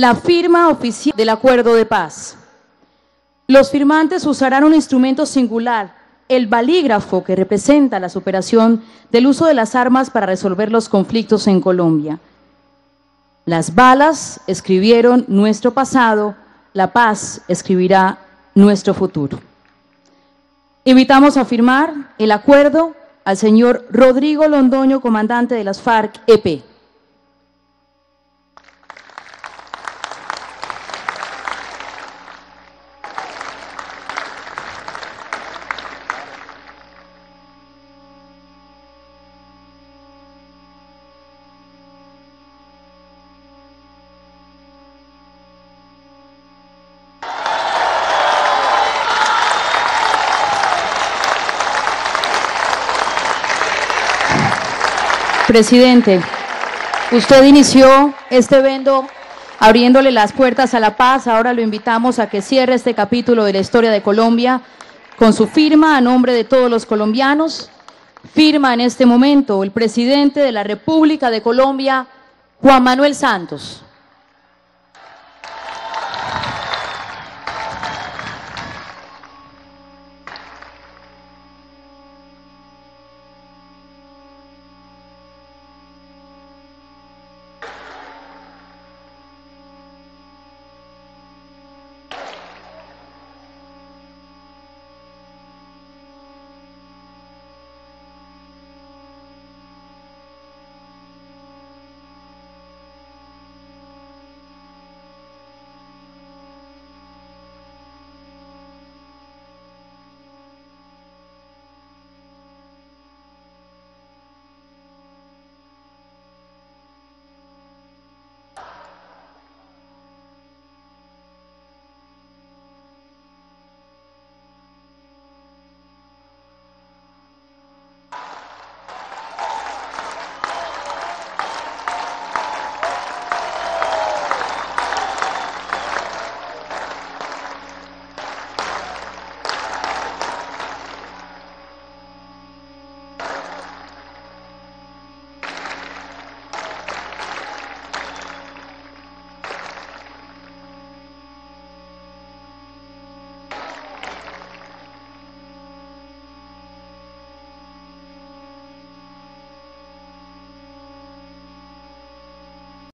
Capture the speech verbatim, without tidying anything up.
la firma oficial del acuerdo de paz. Los firmantes usarán un instrumento singular, el balígrafo, que representa la superación del uso de las armas para resolver los conflictos en Colombia. Las balas escribieron nuestro pasado, la paz escribirá nuestro futuro. Invitamos a firmar el acuerdo al señor Rodrigo Londoño, comandante de las FARC E P. Presidente, usted inició este evento abriéndole las puertas a la paz. Ahora lo invitamos a que cierre este capítulo de la historia de Colombia con su firma a nombre de todos los colombianos. Firma en este momento el presidente de la República de Colombia, Juan Manuel Santos.